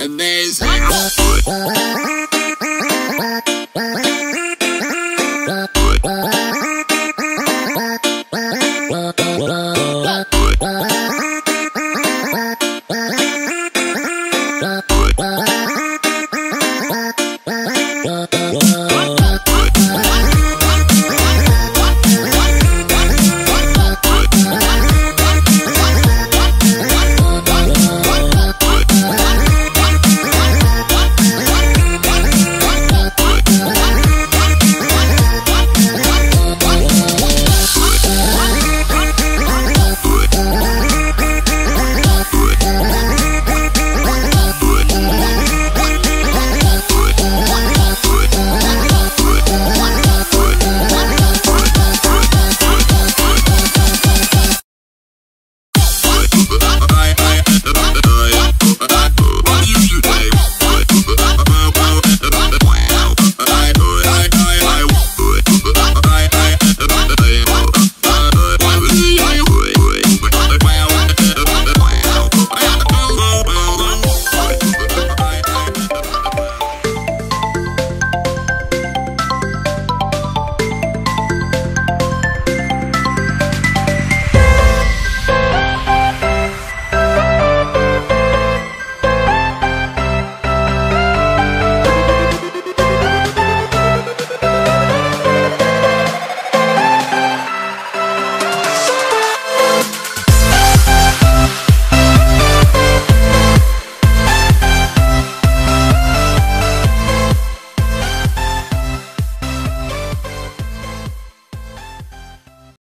Amazing.